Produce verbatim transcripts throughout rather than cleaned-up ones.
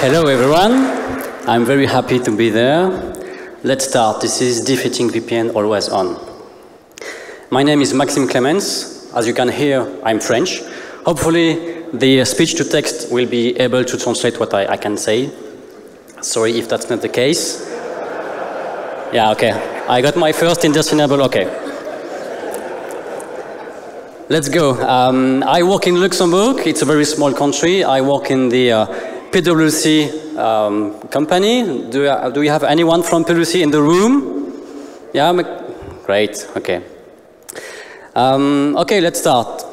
Hello, everyone. I'm very happy to be there. Let's start. This is Defeating V P N Always On. My name is Maxime Clementz. As you can hear, I'm French. Hopefully, the speech-to-text will be able to translate what I, I can say. Sorry if that's not the case. Yeah, OK. I got my first indiscernible OK. Let's go. Um, I work in Luxembourg. It's a very small country. I work in the uh, PwC um, company. Do, uh, do we have anyone from PwC in the room? Yeah? Great. OK. Um, OK, let's start.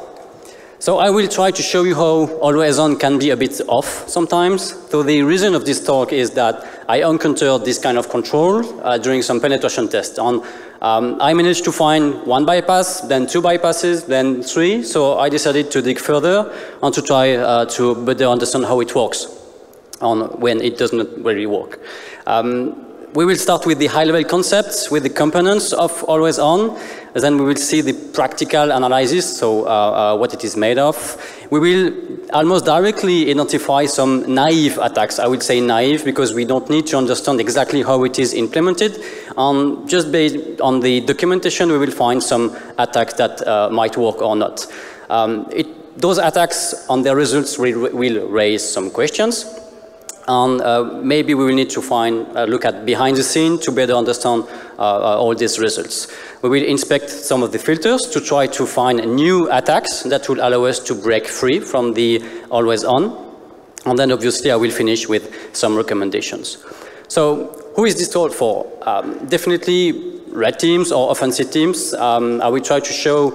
So I will try to show you how always on can be a bit off sometimes. So the reason of this talk is that I encountered this kind of control uh, during some penetration tests. On, um, I managed to find one bypass, then two bypasses, then three. So I decided to dig further and to try uh, to better understand how it works on when it does not really work. Um, We will start with the high-level concepts, with the components of Always On. And then we will see the practical analysis, so uh, uh, what it is made of. We will almost directly identify some naive attacks. I would say naive because we don't need to understand exactly how it is implemented. Um, just based on the documentation, we will find some attacks that uh, might work or not. Um, it, those attacks on their results will, will raise some questions. And uh, maybe we will need to find a look at behind the scene to better understand uh, uh, all these results. We will inspect some of the filters to try to find new attacks that will allow us to break free from the always on. And then obviously I will finish with some recommendations. So who is this talk for? Um, definitely red teams or offensive teams. Um, I will try to show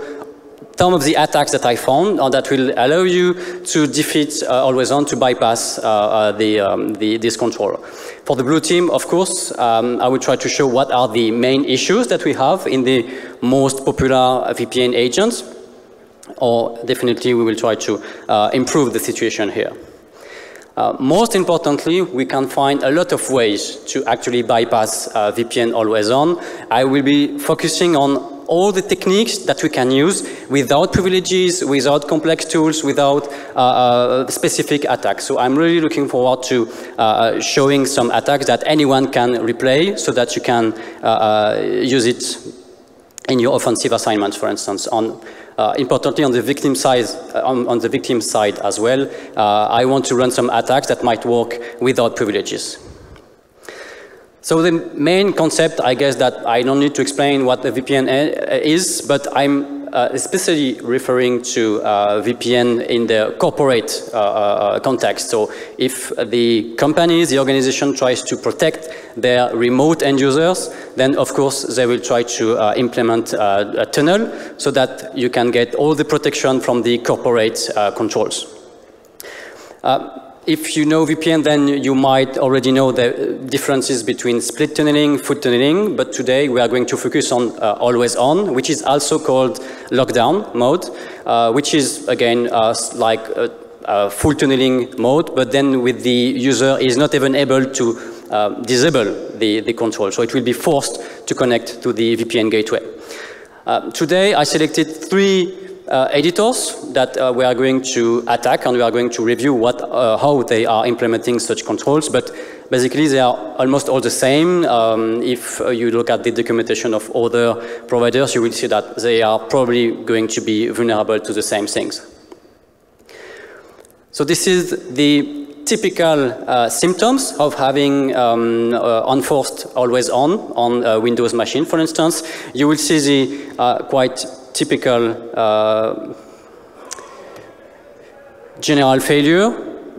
some of the attacks that I found and that will allow you to defeat uh, always on, to bypass uh, uh, the, um, the, this controller. For the blue team, of course, um, I will try to show what are the main issues that we have in the most popular V P N agents, or definitely we will try to uh, improve the situation here. Uh, most importantly, we can find a lot of ways to actually bypass uh, V P N always on. I will be focusing on all the techniques that we can use without privileges, without complex tools, without uh, uh, specific attacks. So I'm really looking forward to uh, showing some attacks that anyone can replay so that you can uh, use it in your offensive assignments, for instance. On, uh, importantly, on the victim side, on, on the victim side as well, uh, I want to run some attacks that might work without privileges. So the main concept, I guess, that I don't need to explain what a V P N is, but I'm uh, especially referring to uh, V P N in the corporate uh, uh, context. So if the companies, the organization tries to protect their remote end users, then of course they will try to uh, implement uh, a tunnel so that you can get all the protection from the corporate uh, controls. Uh, If you know V P N, then you might already know the differences between split tunneling, foot tunneling, but today we are going to focus on uh, always on, which is also called lockdown mode, uh, which is again uh, like a, a full tunneling mode, but then with the user is not even able to uh, disable the, the control, so it will be forced to connect to the V P N gateway. Uh, today I selected three Uh, editors that uh, we are going to attack, and we are going to review what, uh, how they are implementing such controls, but basically they are almost all the same. Um, if uh, you look at the documentation of other providers, you will see that they are probably going to be vulnerable to the same things. So this is the typical uh, symptoms of having um, uh, enforced always on on a Windows machine, for instance. You will see the uh, quite typical uh, general failure.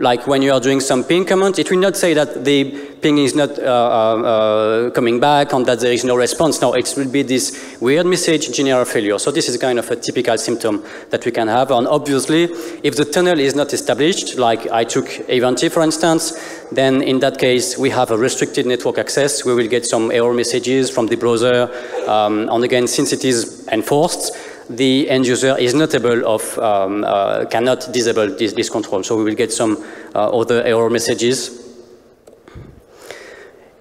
Like when you are doing some ping command, it will not say that the ping is not uh, uh, coming back and that there is no response. No, it will be this weird message, general failure. So this is kind of a typical symptom that we can have. And obviously, if the tunnel is not established, like I took Eventi, for instance, then in that case, we have a restricted network access. We will get some error messages from the browser. Um, and again, since it is enforced, the end user is not able of, um, uh, cannot disable this, this control. So we will get some uh, other error messages.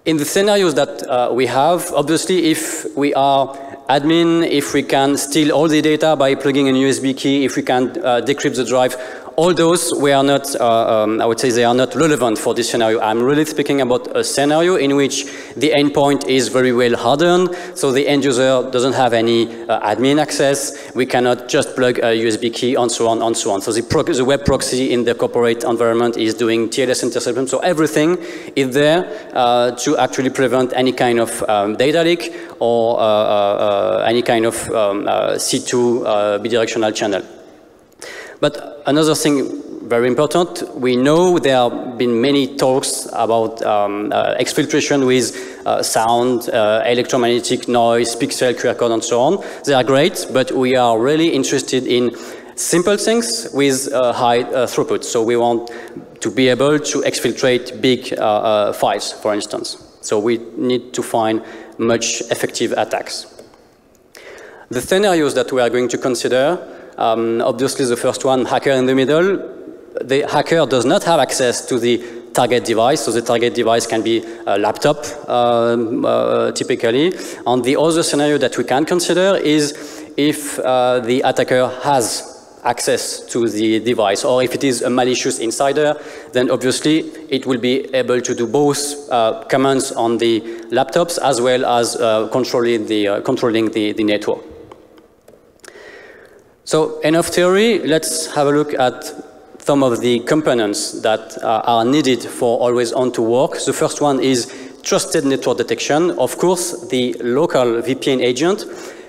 In the scenarios that uh, we have, obviously, if we are admin, if we can steal all the data by plugging in a U S B key, if we can uh, decrypt the drive, all those were not, uh, um, I would say they are not relevant for this scenario. I'm really speaking about a scenario in which the endpoint is very well hardened, so the end user doesn't have any uh, admin access. We cannot just plug a U S B key and so on and so on. So the, pro the web proxy in the corporate environment is doing T L S interception. So everything is there uh, to actually prevent any kind of um, data leak or uh, uh, any kind of um, uh, C two uh, bidirectional channel. But another thing very important, we know there have been many talks about um, uh, exfiltration with uh, sound, uh, electromagnetic noise, pixel, Q R code and so on. They are great, but we are really interested in simple things with uh, high uh, throughput. So we want to be able to exfiltrate big uh, uh, files, for instance. So we need to find much effective attacks. The scenarios that we are going to consider, Um, obviously the first one, hacker in the middle. The hacker does not have access to the target device, so the target device can be a laptop um, uh, typically. And the other scenario that we can consider is if uh, the attacker has access to the device, or if it is a malicious insider, then obviously it will be able to do both uh, commands on the laptops as well as uh, controlling the, uh, controlling the, the network. So enough theory, let's have a look at some of the components that uh, are needed for always on to work. The first one is trusted network detection. Of course, the local V P N agent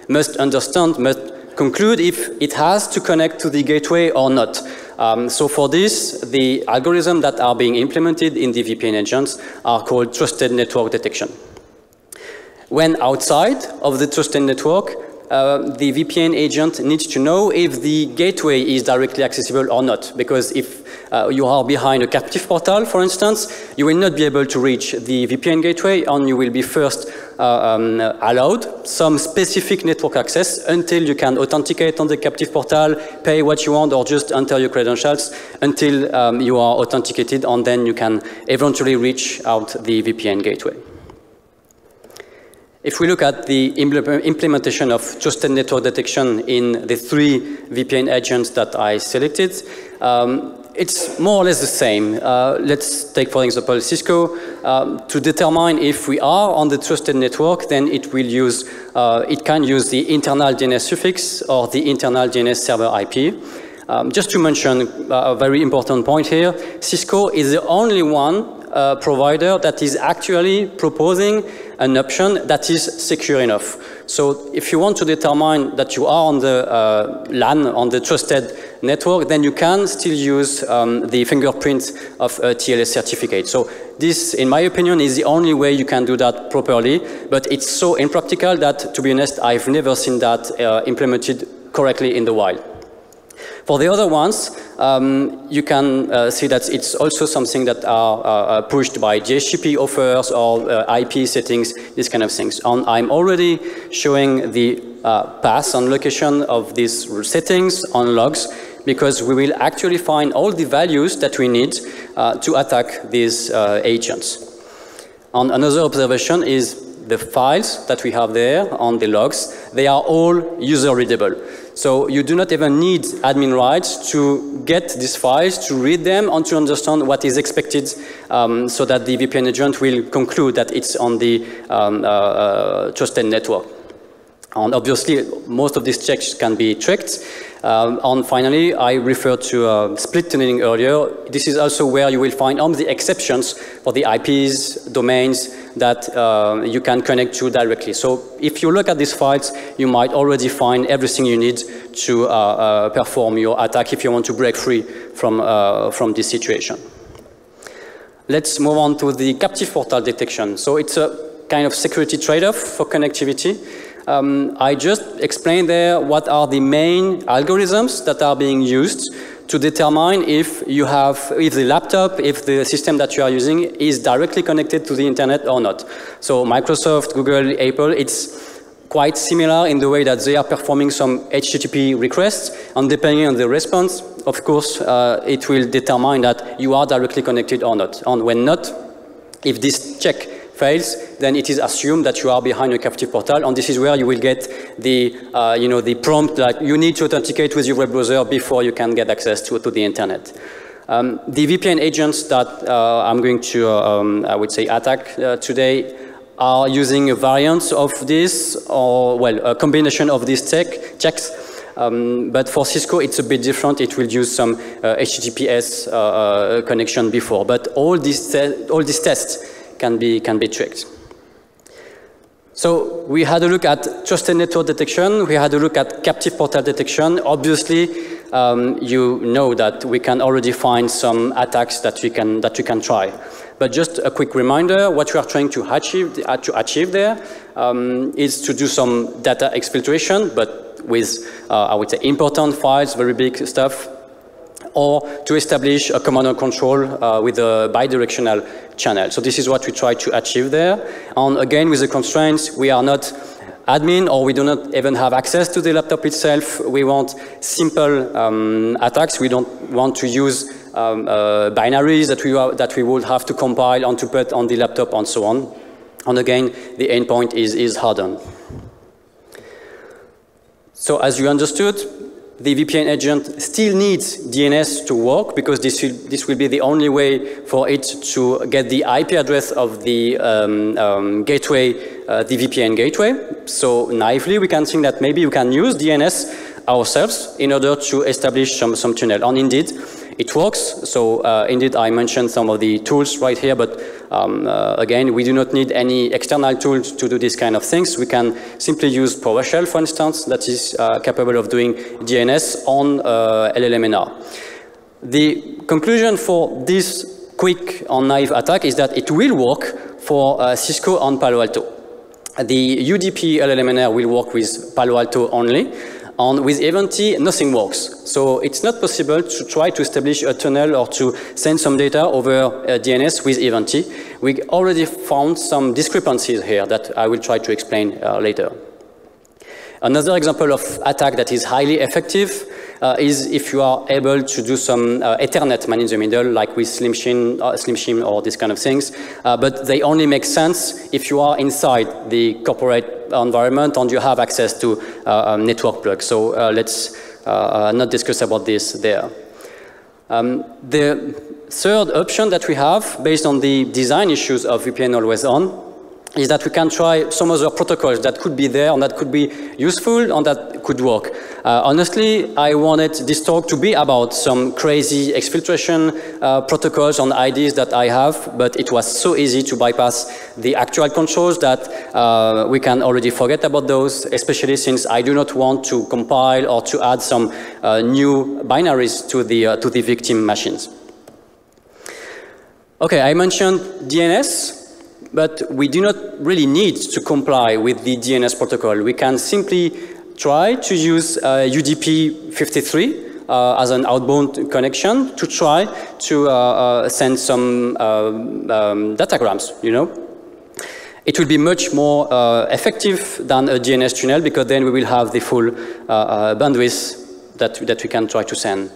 must understand, must conclude if it has to connect to the gateway or not. Um, so for this, the algorithms that are being implemented in the V P N agents are called trusted network detection. When outside of the trusted network, Uh, the V P N agent needs to know if the gateway is directly accessible or not, because if uh, you are behind a captive portal, for instance, you will not be able to reach the V P N gateway, and you will be first uh, um, allowed some specific network access until you can authenticate on the captive portal, pay what you want, or just enter your credentials until um, you are authenticated, and then you can eventually reach out the V P N gateway. If we look at the implementation of trusted network detection in the three V P N agents that I selected, um, it's more or less the same. Uh, let's take, for example, Cisco. Um, to determine if we are on the trusted network, then it will use, uh, it can use the internal D N S suffix or the internal D N S server I P. Um, just to mention a very important point here, Cisco is the only one Uh, provider that is actually proposing an option that is secure enough. So if you want to determine that you are on the uh, LAN, on the trusted network, then you can still use um, the fingerprint of a T L S certificate. So this, in my opinion, is the only way you can do that properly, but it's so impractical that, to be honest, I've never seen that uh, implemented correctly in the wild. For the other ones, um, you can uh, see that it's also something that are uh, pushed by D H C P offers or uh, I P settings, these kind of things. And I'm already showing the uh, path and location of these settings on logs, because we will actually find all the values that we need uh, to attack these uh, agents. And another observation is the files that we have there on the logs, they are all user readable. So you do not even need admin rights to get these files, to read them, and to understand what is expected, um, so that the V P N agent will conclude that it's on the um, uh, uh, trusted network. And obviously, most of these checks can be tricked. Um, and finally, I referred to uh, split tunneling earlier. This is also where you will find all the exceptions for the I Ps, domains that uh, you can connect to directly. So if you look at these files, you might already find everything you need to uh, uh, perform your attack if you want to break free from, uh, from this situation. Let's move on to the captive portal detection. So it's a kind of security trade-off for connectivity. Um, I just explained there what are the main algorithms that are being used to determine if you have, if the laptop, if the system that you are using is directly connected to the internet or not. So Microsoft, Google, Apple, it's quite similar in the way that they are performing some H T T P requests, and depending on the response, of course, uh, it will determine that you are directly connected or not. And when not, if this check fails, then it is assumed that you are behind a captive portal, and this is where you will get the, uh, you know, the prompt that you need to authenticate with your web browser before you can get access to, to the internet. Um, the V P N agents that uh, I'm going to, uh, um, I would say, attack uh, today are using a variant of this, or, well, a combination of these tech, checks. Um, but for Cisco, it's a bit different. It will use some uh, H T T P S uh, uh, connection before. But all these, all these tests can be, can be tricked. So we had a look at trusted network detection. We had a look at captive portal detection. Obviously, um, you know that we can already find some attacks that we can that we can try. But just a quick reminder: what we are trying to achieve to achieve there um, is to do some data exfiltration, but with uh, I would say important files, very big stuff, or to establish a command and control uh, with a bidirectional channel. So this is what we try to achieve there. And again, with the constraints, we are not admin, or we do not even have access to the laptop itself. We want simple um, attacks. We don't want to use um, uh, binaries that we, are, that we would have to compile and to put on the laptop and so on. And again, the endpoint is, is hardened. So as you understood, the V P N agent still needs D N S to work, because this will, this will be the only way for it to get the I P address of the um, um, gateway, uh, the V P N gateway. So naively, we can think that maybe you can use D N S ourselves in order to establish some, some tunnel. And indeed, it works. So uh, indeed, I mentioned some of the tools right here, but um, uh, again, we do not need any external tools to do this kind of things. We can simply use PowerShell, for instance, that is uh, capable of doing D N S on uh, L L M N R. The conclusion for this quick and naive attack is that it will work for uh, Cisco and Palo Alto. The U D P L L M N R will work with Palo Alto only. And with Eventi, nothing works. So it's not possible to try to establish a tunnel or to send some data over uh, D N S with Eventi. We already found some discrepancies here that I will try to explain uh, later. Another example of attack that is highly effective uh, is if you are able to do some uh, Ethernet man in the middle, like with Slim Shin, uh, Slim Shin or this kind of things. Uh, but they only make sense if you are inside the corporate environment and you have access to uh, um, network plugs. So uh, let's uh, uh, not discuss about this there. Um, the third option that we have, based on the design issues of V P N always on, is that we can try some other protocols that could be there and that could be useful and that could work. Uh, honestly, I wanted this talk to be about some crazy exfiltration uh, protocols and I Ds that I have, but it was so easy to bypass the actual controls that uh, we can already forget about those, especially since I do not want to compile or to add some uh, new binaries to the, uh, to the victim machines. Okay, I mentioned D N S. But we do not really need to comply with the D N S protocol. We can simply try to use uh, U D P fifty-three uh, as an outbound connection to try to uh, uh, send some uh, um, datagrams, you know. It will be much more uh, effective than a D N S tunnel, because then we will have the full uh, uh, bandwidth that, that we can try to send.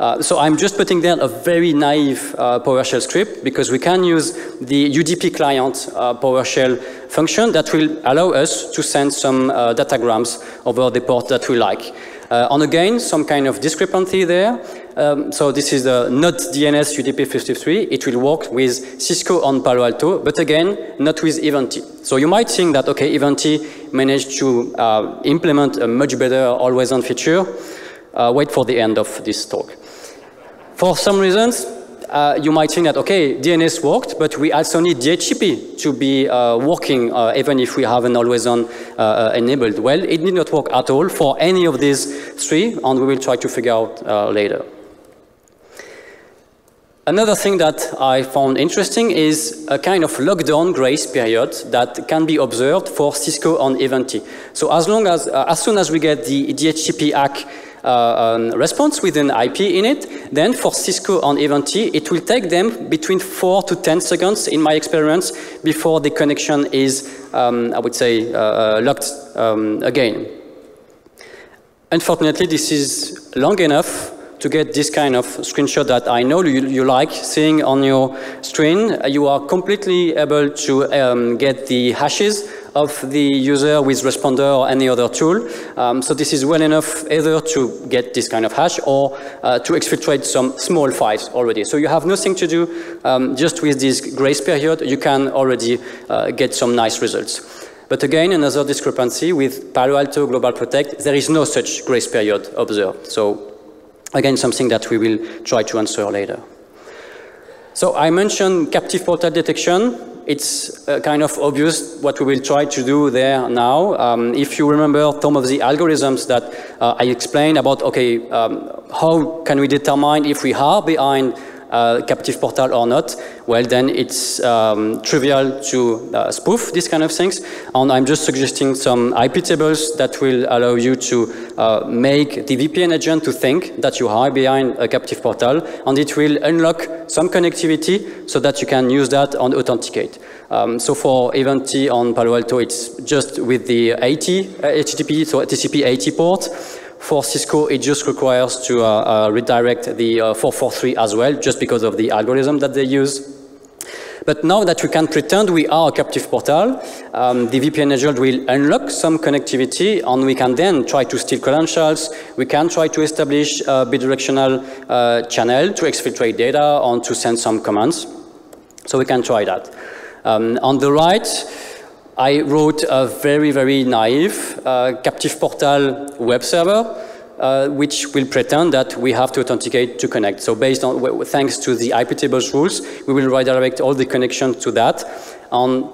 Uh, so I'm just putting down a very naive uh, PowerShell script, because we can use the U D P client uh, PowerShell function that will allow us to send some uh, datagrams over the port that we like. Uh, and again, some kind of discrepancy there. Um, so this is the not D N S U D P fifty-three. It will work with Cisco on Palo Alto, but again, not with Eventi. So you might think that, okay, Eventi managed to uh, implement a much better always-on feature. Uh, wait for the end of this talk. For some reasons, uh, you might think that, okay, D N S worked, but we also need D H C P to be uh, working, uh, even if we have an always-on uh, enabled. Well, it did not work at all for any of these three, and we will try to figure out uh, later. Another thing that I found interesting is a kind of lockdown grace period that can be observed for Cisco and Eventi. So as long as, uh, as soon as we get the D H C P hack Uh, um, response with an I P in it, then for Cisco and Eventi, it will take them between four to ten seconds, in my experience, before the connection is, um, I would say, uh, locked um, again. Unfortunately, this is long enough to get this kind of screenshot that I know you, you like seeing on your screen. You are completely able to um, get the hashes of the user with Responder or any other tool. Um, so this is well enough either to get this kind of hash or uh, to exfiltrate some small files already. So you have nothing to do, um, just with this grace period, you can already uh, get some nice results. But again, another discrepancy with Palo Alto Global Protect, there is no such grace period observed. So again, something that we will try to answer later. So I mentioned captive portal detection. It's uh, kind of obvious what we will try to do there now. Um, if you remember some of the algorithms that uh, I explained about, okay, um, how can we determine if we are behind uh, captive portal or not? Well, then it's um, trivial to uh, spoof these kind of things. And I'm just suggesting some I P tables that will allow you to uh, make the V P N agent to think that you are behind a captive portal, and it will unlock some connectivity so that you can use that and authenticate. Um, so for Eventi on Palo Alto, it's just with the eighty, uh, H T T P, so T C P eighty port. For Cisco, it just requires to uh, uh, redirect the uh, four forty-three as well, just because of the algorithm that they use. But now that we can pretend we are a captive portal, um, the V P N agent will unlock some connectivity, and we can then try to steal credentials. We can try to establish a bidirectional uh, channel to exfiltrate data and to send some commands. So we can try that. Um, on the right, I wrote a very, very naive uh, captive portal web server. Uh, which will pretend that we have to authenticate to connect. So based on, w thanks to the I P tables rules, we will redirect all the connections to that. And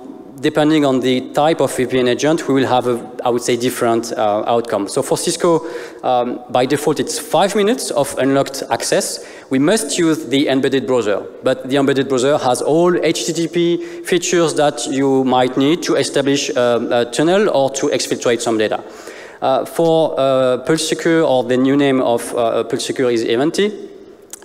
depending on the type of V P N agent, we will have, a, I would say, different uh, outcome. So for Cisco, um, by default, it's five minutes of unlocked access. We must use the embedded browser, but the embedded browser has all H T T P features that you might need to establish um, a tunnel or to exfiltrate some data. Uh, for uh, Pulse Secure, or the new name of uh, Pulse Secure is Eventi,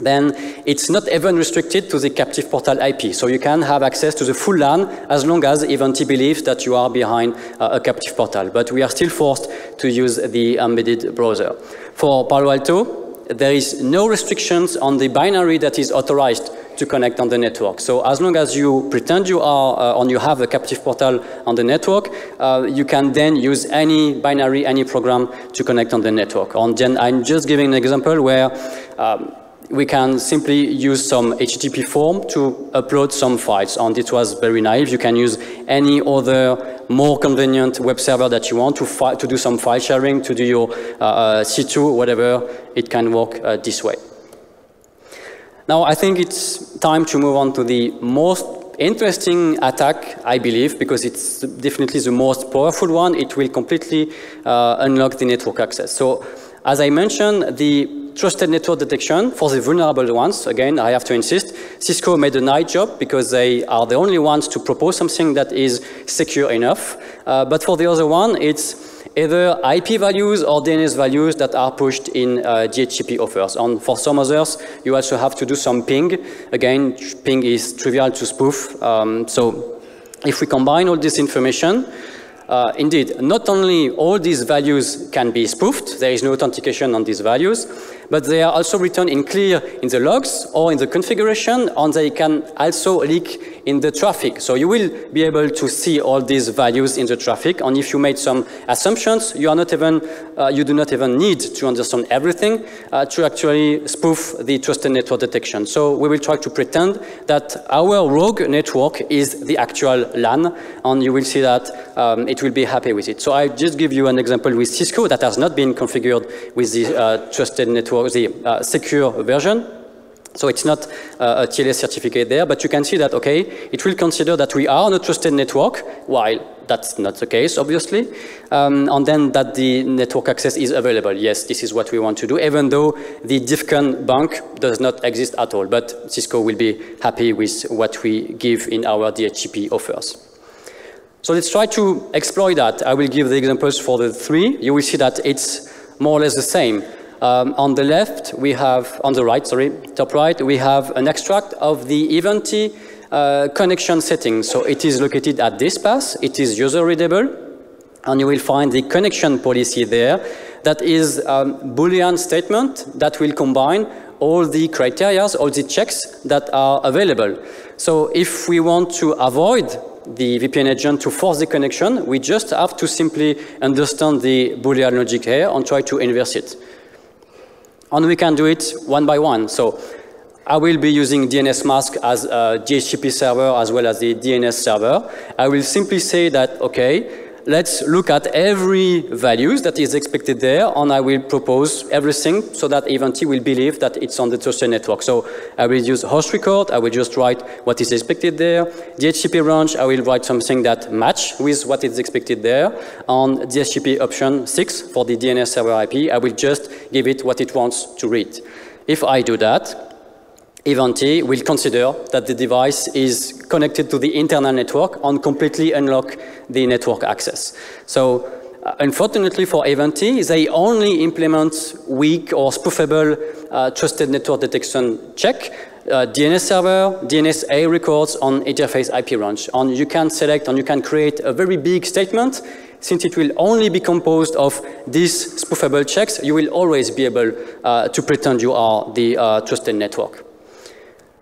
then it's not even restricted to the captive portal I P. So you can have access to the full LAN as long as Eventi believes that you are behind uh, a captive portal. But we are still forced to use the embedded browser. For Palo Alto, there is no restrictions on the binary that is authorized to connect on the network. So as long as you pretend you are uh, and you have a captive portal on the network, uh, you can then use any binary, any program to connect on the network. And then I'm just giving an example where um, we can simply use some H T T P form to upload some files, and it was very naive. You can use any other more convenient web server that you want to, fi to do some file sharing, to do your uh, C two, whatever. It can work uh, this way. Now, I think it's time to move on to the most interesting attack, I believe, because it's definitely the most powerful one. It will completely uh, unlock the network access. So, as I mentioned, the trusted network detection for the vulnerable ones, again, I have to insist, Cisco made a nice job because they are the only ones to propose something that is secure enough. Uh, but for the other one, it's either I P values or D N S values that are pushed in uh, D H C P offers. And for some others, you also have to do some ping. Again, ping is trivial to spoof. Um, so if we combine all this information, uh, indeed, not only all these values can be spoofed, there is no authentication on these values, but they are also written in clear in the logs or in the configuration, and they can also leak in the traffic. So you will be able to see all these values in the traffic, and if you made some assumptions, you are not even, uh, you do not even need to understand everything uh, to actually spoof the trusted network detection. So we will try to pretend that our rogue network is the actual LAN, and you will see that um, it will be happy with it. So I just give you an example with Cisco that has not been configured with the uh, trusted network, the uh, secure version. So it's not uh, a T L S certificate there, but you can see that, okay, it will consider that we are on a trusted network, while that's not the case, obviously, um, and then that the network access is available. Yes, this is what we want to do, even though the DEFCON bank does not exist at all, but Cisco will be happy with what we give in our D H C P offers. So let's try to exploit that. I will give the examples for the three. You will see that it's more or less the same. Um, on the left, we have, on the right, sorry, top right, we have an extract of the Eventi uh, connection settings. So it is located at this path, it is user readable, and you will find the connection policy there. that is a Boolean statement that will combine all the criteria, all the checks that are available. So if we want to avoid the V P N agent to force the connection, we just have to simply understand the Boolean logic here and try to inverse it. And we can do it one by one. So I will be using D N S mask as a D H C P server as well as the D N S server. I will simply say that, okay, let's look at every values that is expected there, and I will propose everything so that Eventi will believe that it's on the trusted network. So I will use host record, I will just write what is expected there. D H C P branch, I will write something that match with what is expected there. On D H C P option six for the D N S server I P, I will just give it what it wants to read. If I do that, Eventi will consider that the device is connected to the internal network and completely unlock the network access. So uh, unfortunately for Eventi, they only implement weak or spoofable uh, trusted network detection check, uh, D N S server, D N S A records on interface I P range. And you can select and you can create a very big statement. Since it will only be composed of these spoofable checks, you will always be able uh, to pretend you are the uh, trusted network.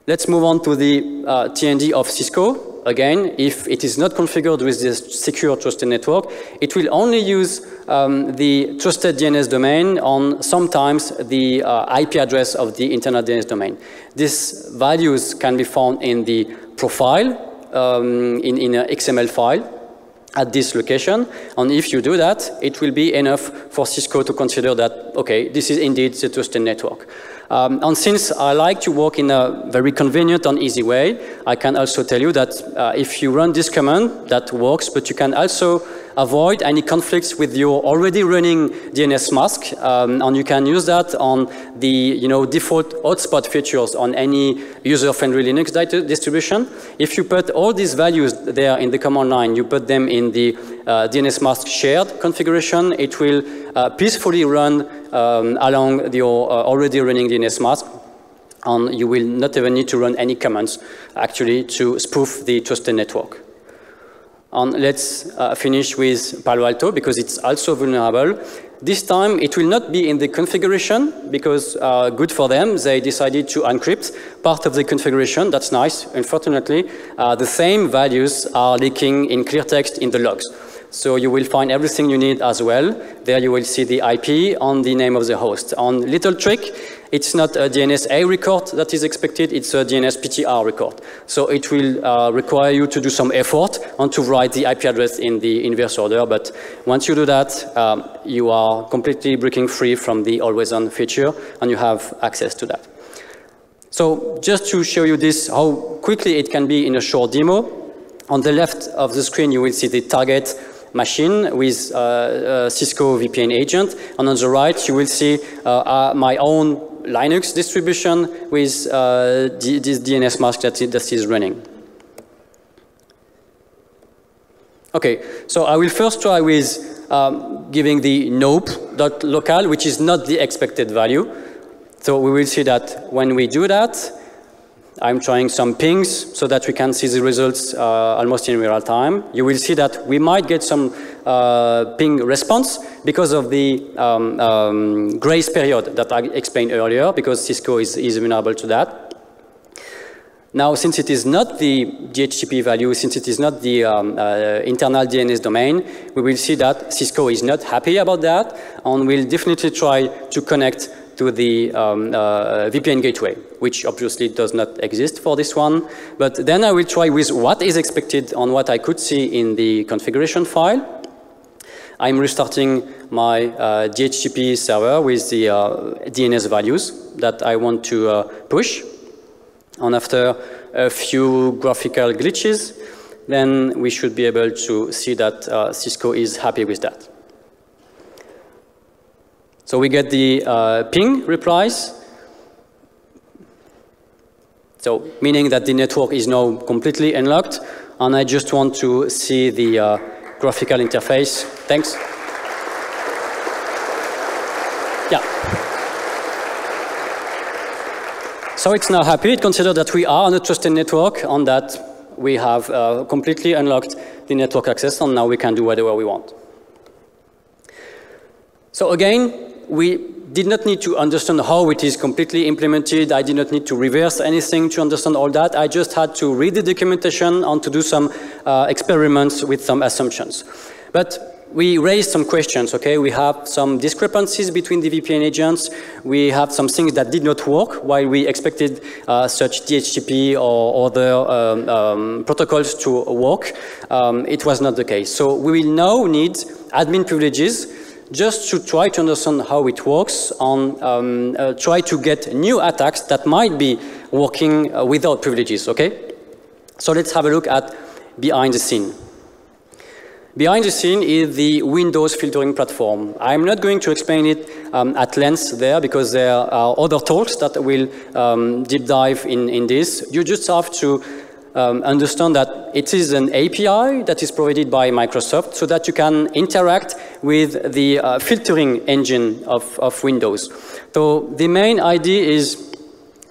Let's move on to the uh, T N D of Cisco. Again, if it is not configured with this secure trusted network, it will only use um, the trusted D N S domain on sometimes the uh, I P address of the internal D N S domain. These values can be found in the profile, um, in, in an X M L file at this location. And if you do that, it will be enough for Cisco to consider that, okay, this is indeed the trusted network. Um, and since I like to work in a very convenient and easy way, I can also tell you that uh, if you run this command, that works, but you can also avoid any conflicts with your already running D N S mask, um, and you can use that on the you know, default hotspot features on any user-friendly Linux distribution. If you put all these values there in the command line, you put them in the uh, D N S mask shared configuration, it will uh, peacefully run um, along your uh, already running D N S mask, and you will not even need to run any commands actually to spoof the trusted network. And let's uh, finish with Palo Alto, because it's also vulnerable. This time it will not be in the configuration, because uh, good for them, they decided to encrypt part of the configuration. That's nice. Unfortunately, uh, the same values are leaking in clear text in the logs. So you will find everything you need as well. There you will see the I P and the name of the host. On little trick, it's not a D N S A record that is expected, it's a D N S P T R record. So it will uh, require you to do some effort and to write the I P address in the inverse order, but once you do that, um, you are completely breaking free from the always-on feature and you have access to that. So just to show you this, how quickly it can be in a short demo, on the left of the screen you will see the target machine with uh, uh, Cisco V P N agent, and on the right you will see uh, uh, my own Linux distribution with uh, this D N S mask that, that is running. Okay, so I will first try with um, giving the nope.local, which is not the expected value. So we will see that when we do that, I'm trying some pings so that we can see the results uh, almost in real time. You will see that we might get some uh, ping response because of the um, um, grace period that I explained earlier, because Cisco is, is vulnerable to that. Now, since it is not the D H C P value, since it is not the um, uh, internal D N S domain, we will see that Cisco is not happy about that and will definitely try to connect to the um, uh, V P N gateway, which obviously does not exist for this one. But then I will try with what is expected on what I could see in the configuration file. I'm restarting my uh, D H C P server with the uh, D N S values that I want to uh, push. And after a few graphical glitches, then we should be able to see that uh, Cisco is happy with that. So we get the uh, ping replies, so meaning that the network is now completely unlocked, and I just want to see the uh, graphical interface. Thanks. Yeah. So it's now happy. It considers that we are on a trusted network, and that we have uh, completely unlocked the network access, and now we can do whatever we want. So again, we did not need to understand how it is completely implemented. I did not need to reverse anything to understand all that. I just had to read the documentation and to do some uh, experiments with some assumptions. But we raised some questions, okay? We have some discrepancies between the V P N agents. We have some things that did not work while we expected uh, such D H C P or other um, um, protocols to work. Um, it was not the case. So we will now need admin privileges just to try to understand how it works and um, uh, try to get new attacks that might be working uh, without privileges, okay? So let's have a look at behind the scene. Behind the scene is the Windows filtering platform. I'm not going to explain it um, at length there because there are other talks that will um, deep dive in, in this. You just have to um, understand that it is an A P I that is provided by Microsoft so that you can interact with the uh, filtering engine of, of Windows. So the main idea is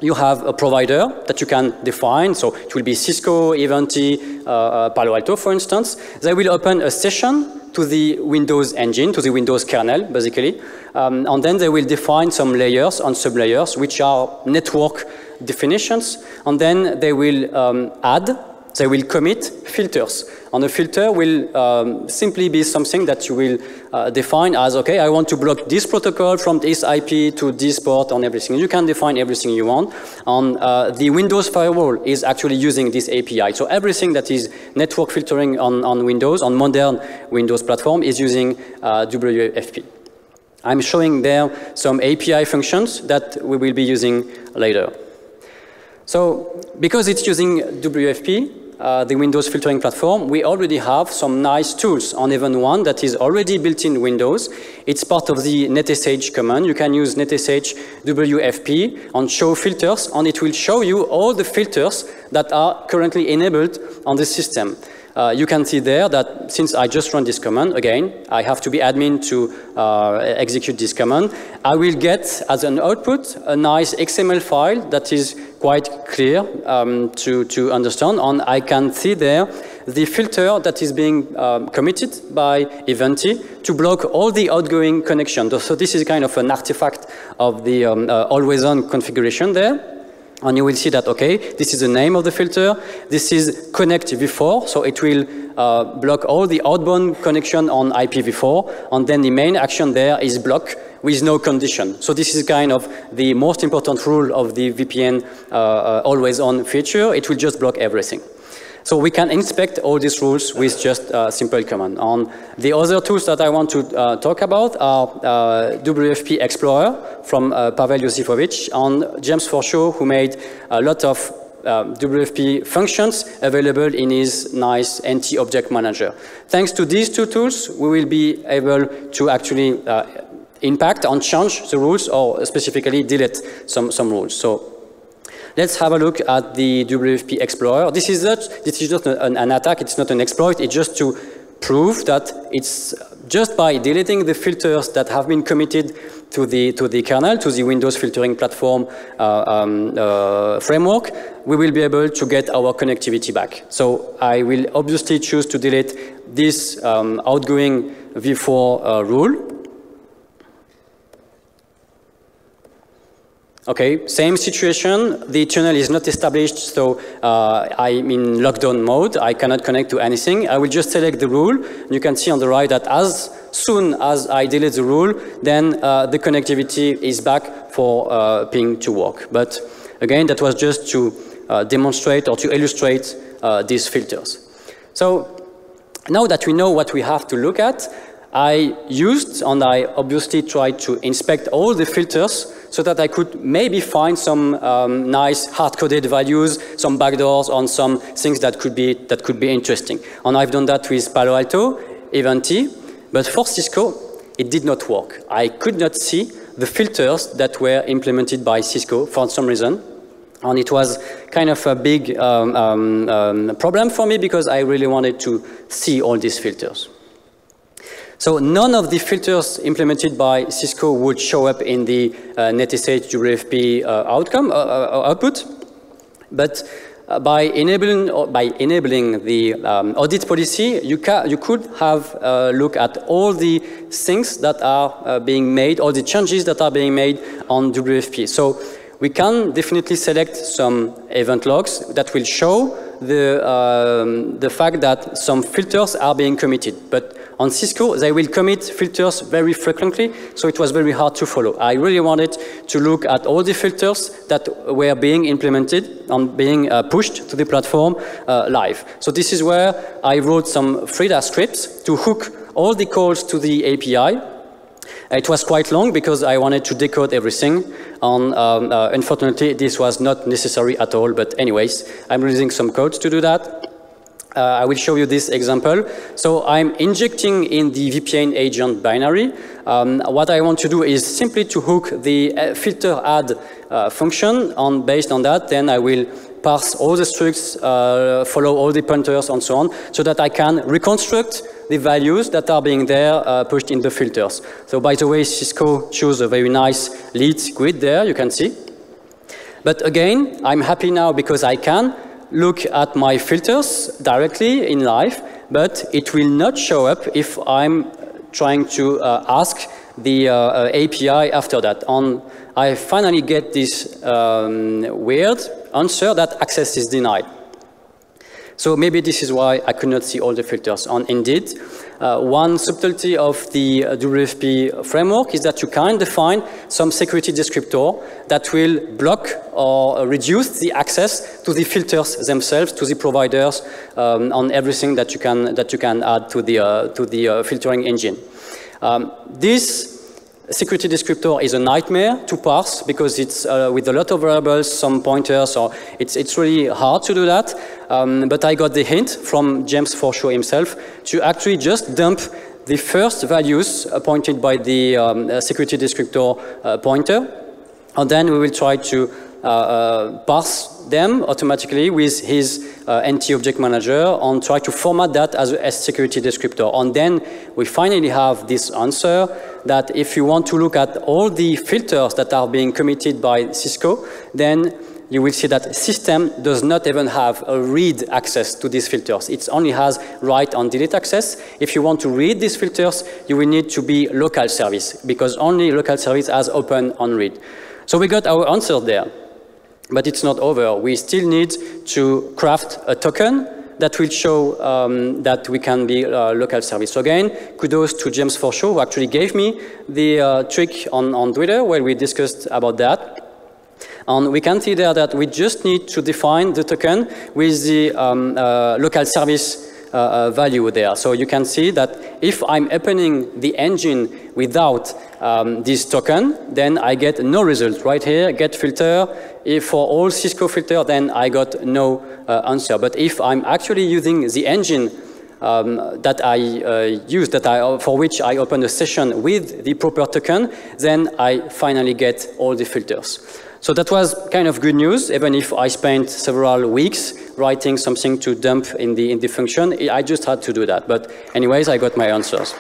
you have a provider that you can define, so it will be Cisco, Eventi, uh, Palo Alto, for instance. They will open a session to the Windows engine, to the Windows kernel, basically, um, and then they will define some layers and sub-layers, which are network definitions, and then they will um, add, they will commit filters. And a filter will um, simply be something that you will uh, define as, okay, I want to block this protocol from this I P to this port on everything. You can define everything you want. And uh, the Windows firewall is actually using this A P I. So everything that is network filtering on, on Windows, on modern Windows platform, is using uh, W F P. I'm showing there some A P I functions that we will be using later. So because it's using W F P, Uh, the Windows filtering platform, we already have some nice tools on even one that is already built in Windows. It's part of the NetSH command. You can use NetSH W F P on show filters, and it will show you all the filters that are currently enabled on the system. Uh, you can see there that since I just run this command, again, I have to be admin to uh, execute this command. I will get as an output a nice X M L file that is quite clear um, to, to understand, and I can see there the filter that is being um, committed by Eventi to block all the outgoing connections. So this is kind of an artifact of the um, uh, always-on configuration there. And you will see that, okay, this is the name of the filter, this is connect before, so it will uh, block all the outbound connection on I P v four, and then the main action there is block with no condition. So this is kind of the most important rule of the V P N uh, uh, always on feature. It will just block everything. So we can inspect all these rules with just a simple command. And the other tools that I want to uh, talk about are uh, W F P Explorer from uh, Pavel Yosifovich and James Forshaw, who made a lot of uh, W F P functions available in his nice N T Object Manager. Thanks to these two tools, we will be able to actually uh, impact and change the rules or specifically delete some, some rules. So let's have a look at the W F P Explorer. This is not, this is not an, an attack, it's not an exploit, it's just to prove that it's just by deleting the filters that have been committed to the, to the kernel, to the Windows filtering platform uh, um, uh, framework, we will be able to get our connectivity back. So I will obviously choose to delete this um, outgoing v four uh, rule. Okay, same situation, the tunnel is not established, so uh, I'm in lockdown mode, I cannot connect to anything. I will just select the rule. You can see on the right that as soon as I delete the rule, then uh, the connectivity is back for uh, ping to work. But again, that was just to uh, demonstrate or to illustrate uh, these filters. So now that we know what we have to look at, I used and I obviously tried to inspect all the filters so that I could maybe find some um, nice hard-coded values, some backdoors on some things that could be that could be interesting. And I've done that with Palo Alto, Eventi, but for Cisco, it did not work. I could not see the filters that were implemented by Cisco for some reason. And it was kind of a big um, um, um, problem for me because I really wanted to see all these filters. So none of the filters implemented by Cisco would show up in the uh, NetSH W F P uh, outcome, uh, uh, output, but uh, by enabling or by enabling the um, audit policy, you can you could have a look at all the things that are uh, being made, all the changes that are being made on W F P. So we can definitely select some event logs that will show the um, the fact that some filters are being committed. But on Cisco, they will commit filters very frequently, so it was very hard to follow. I really wanted to look at all the filters that were being implemented and being uh, pushed to the platform uh, live. So this is where I wrote some Frida scripts to hook all the calls to the A P I. It was quite long because I wanted to decode everything. And, um, uh, unfortunately, this was not necessary at all. But anyways, I'm using some code to do that. Uh, I will show you this example. So I'm injecting in the V P N agent binary. Um, what I want to do is simply to hook the filter add uh, function, and based on that, then I will parse all the structs, uh, follow all the pointers, and so on, so that I can reconstruct the values that are being there uh, pushed in the filters. So by the way, Cisco chose a very nice lead grid there, you can see. But again, I'm happy now because I can look at my filters directly in live, but it will not show up if I'm trying to uh, ask the uh, uh, A P I after that. And I finally get this um, weird answer that access is denied. So maybe this is why I could not see all the filters. And indeed, uh, one subtlety of the W F P framework is that you can define some security descriptor that will block or reduce the access to the filters themselves, to the providers, um, on everything that you can that you can add to the uh, to the uh, filtering engine. Um, this security descriptor is a nightmare to parse because it's uh, with a lot of variables, some pointers, so it's, it's really hard to do that. Um, but I got the hint from James Forshaw himself to actually just dump the first values pointed by the um, security descriptor uh, pointer, and then we will try to uh, uh, parse them automatically with his uh, N T Object Manager and try to format that as a security descriptor. And then we finally have this answer that if you want to look at all the filters that are being committed by Cisco, then you will see that system does not even have a read access to these filters. It only has write and delete access. If you want to read these filters, you will need to be local service because only local service has open and read. So we got our answer there. But it's not over. We still need to craft a token that will show um, that we can be uh, local service. So again, kudos to James Forshaw, who actually gave me the uh, trick on, on Twitter where we discussed about that. And we can see there that we just need to define the token with the um, uh, local service Uh, uh, value there. So you can see that if I'm opening the engine without um, this token, then I get no result. Right here, get filter. If for all Cisco filter, then I got no uh, answer. But if I'm actually using the engine um, that I uh, use, that I, for which I open a session with the proper token, then I finally get all the filters. So that was kind of good news, even if I spent several weeks writing something to dump in the, in the function. I just had to do that. But anyways, I got my answers.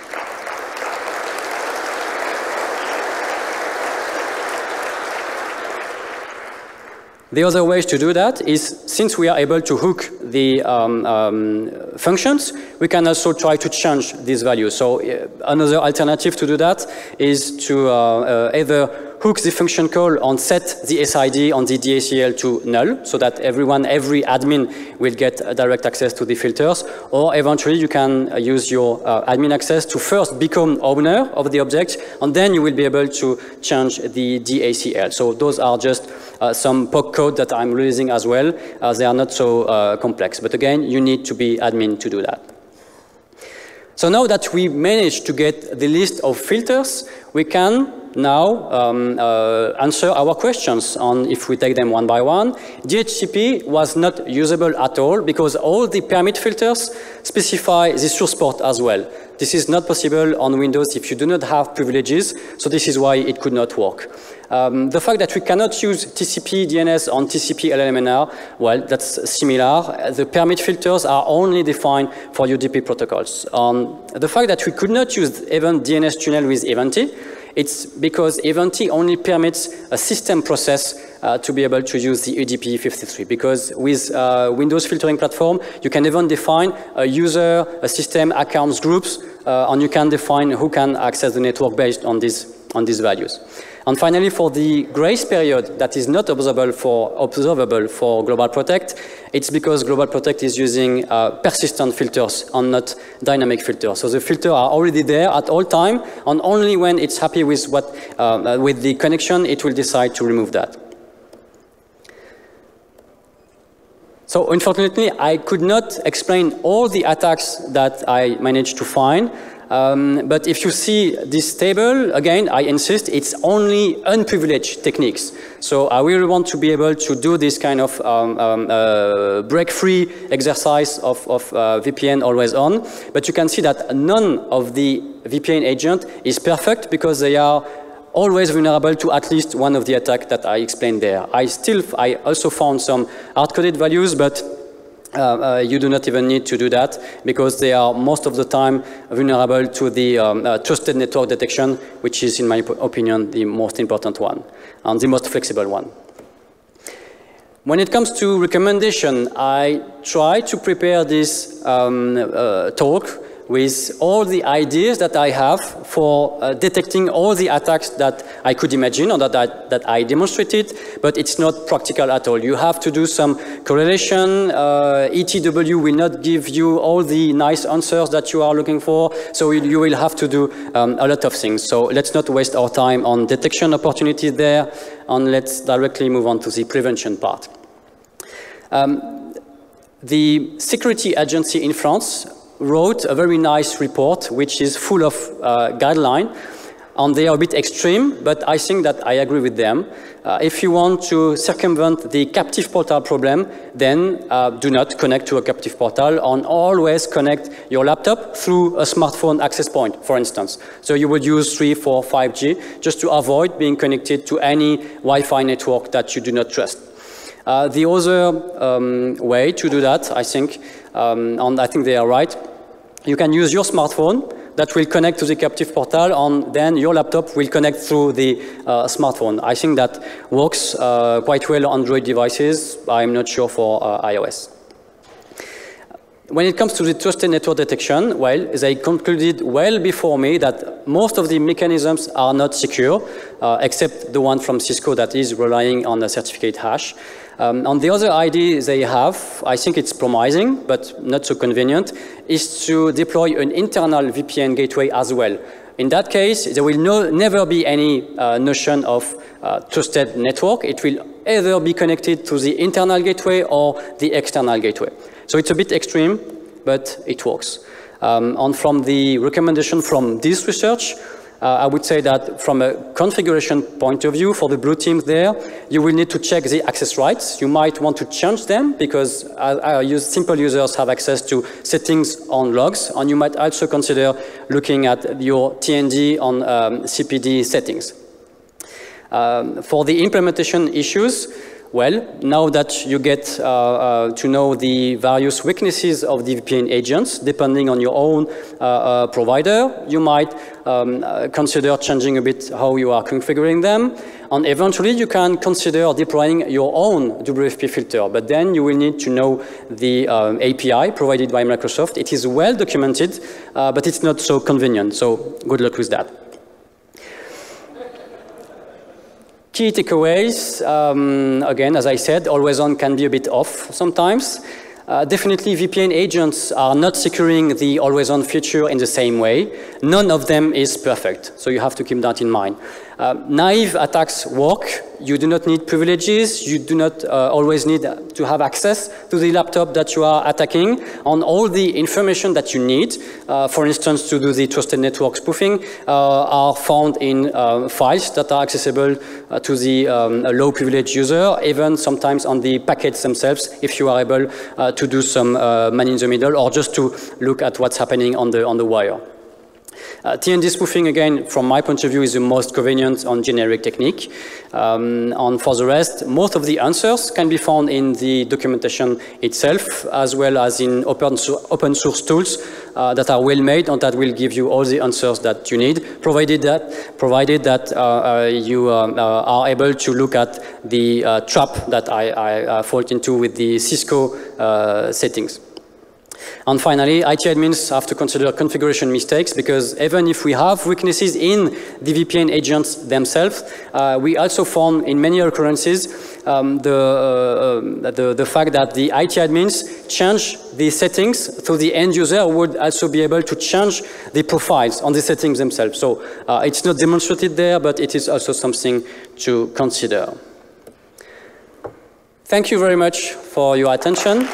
The other way to do that is, since we are able to hook the um, um, functions, we can also try to change these values. So uh, another alternative to do that is to uh, uh, either hook the function call and set the S I D on the D A C L to null so that everyone, every admin will get direct access to the filters, or eventually you can use your uh, admin access to first become owner of the object, and then you will be able to change the D A C L. So those are just uh, some P O C code that I'm releasing as well. Uh, they are not so uh, complex, but again, you need to be admin to do that. So now that we managed to get the list of filters, we can now um, uh, answer our questions on if we take them one by one. D H C P was not usable at all because all the permit filters specify the source port as well. This is not possible on Windows if you do not have privileges, so this is why it could not work. Um, the fact that we cannot use T C P D N S on T C P L L M N R, well, that's similar. The permit filters are only defined for U D P protocols. Um, the fact that we could not use even D N S tunnel with Eventi, it's because Eventi only permits a system process uh, to be able to use the E D P fifty-three, because with uh, Windows Filtering Platform, you can even define a user, a system, accounts, groups, uh, and you can define who can access the network based on these, on these values. And finally, for the grace period that is not observable for, observable for Global Protect, it's because Global Protect is using uh, persistent filters and not dynamic filters. So the filters are already there at all time, and only when it's happy with, what, uh, with the connection, it will decide to remove that. So unfortunately, I could not explain all the attacks that I managed to find. Um, but if you see this table, again, I insist, it's only unprivileged techniques. So I really want to be able to do this kind of um, um, uh, break-free exercise of, of uh, V P N always on. But you can see that none of the V P N agent is perfect, because they are always vulnerable to at least one of the attacks that I explained there. I, still, I also found some hard-coded values, but Uh, uh, you do not even need to do that, because they are most of the time vulnerable to the um, uh, trusted network detection, which is, in my opinion, the most important one and the most flexible one. When it comes to recommendation, I try to prepare this um, uh, talk with all the ideas that I have for uh, detecting all the attacks that I could imagine or that I, that I demonstrated, but it's not practical at all. You have to do some correlation. Uh, E T W will not give you all the nice answers that you are looking for, so you, you will have to do um, a lot of things. So let's not waste our time on detection opportunities there, and let's directly move on to the prevention part. Um, the security agency in France wrote a very nice report, which is full of uh, guidelines, and they are a bit extreme, but I think that I agree with them. Uh, if you want to circumvent the captive portal problem, then uh, do not connect to a captive portal, and always connect your laptop through a smartphone access point, for instance. So you would use three, four, five G just to avoid being connected to any Wi-Fi network that you do not trust. Uh, the other um, way to do that, I think, um, and I think they are right, you can use your smartphone that will connect to the captive portal, and then your laptop will connect through the uh, smartphone. I think that works uh, quite well on Android devices. I'm not sure for uh, iOS. When it comes to the trusted network detection, well, they concluded well before me that most of the mechanisms are not secure, uh, except the one from Cisco that is relying on a certificate hash. Um, and the other idea they have, I think it's promising, but not so convenient, is to deploy an internal V P N gateway as well. In that case, there will no, never be any uh, notion of uh, trusted network. It will either be connected to the internal gateway or the external gateway. So it's a bit extreme, but it works. Um, and from the recommendation from this research, uh, I would say that from a configuration point of view, for the blue team there, you will need to check the access rights. You might want to change them, because uh, uh, simple users have access to settings on logs, and you might also consider looking at your T N D on um, C P D settings. Um, for the implementation issues, well, now that you get uh, uh, to know the various weaknesses of the V P N agents, depending on your own uh, uh, provider, you might um, uh, consider changing a bit how you are configuring them. And eventually, you can consider deploying your own W F P filter, but then you will need to know the um, A P I provided by Microsoft. It is well documented, uh, but it's not so convenient, so good luck with that. Key takeaways, um, again, as I said, always on can be a bit off sometimes. Uh, definitely V P N agents are not securing the always on feature in the same way. None of them is perfect, so you have to keep that in mind. Uh, naive attacks work. You do not need privileges. You do not uh, always need to have access to the laptop that you are attacking, on all the information that you need, uh, for instance, to do the trusted network spoofing, uh, are found in uh, files that are accessible uh, to the um, low privileged user, even sometimes on the packets themselves, if you are able uh, to do some uh, man in the middle, or just to look at what's happening on the, on the wire. Uh, T N D spoofing, again, from my point of view, is the most convenient on generic technique. Um, and for the rest, most of the answers can be found in the documentation itself, as well as in open, so open source tools uh, that are well made and that will give you all the answers that you need, provided that, provided that uh, uh, you uh, uh, are able to look at the uh, trap that I, I uh, fall into with the Cisco uh, settings. And finally, I T admins have to consider configuration mistakes, because even if we have weaknesses in the V P N agents themselves, uh, we also found in many occurrences um, the, uh, the, the fact that the I T admins change the settings, so the end user would also be able to change the profiles on the settings themselves. So uh, it's not demonstrated there, but it is also something to consider. Thank you very much for your attention.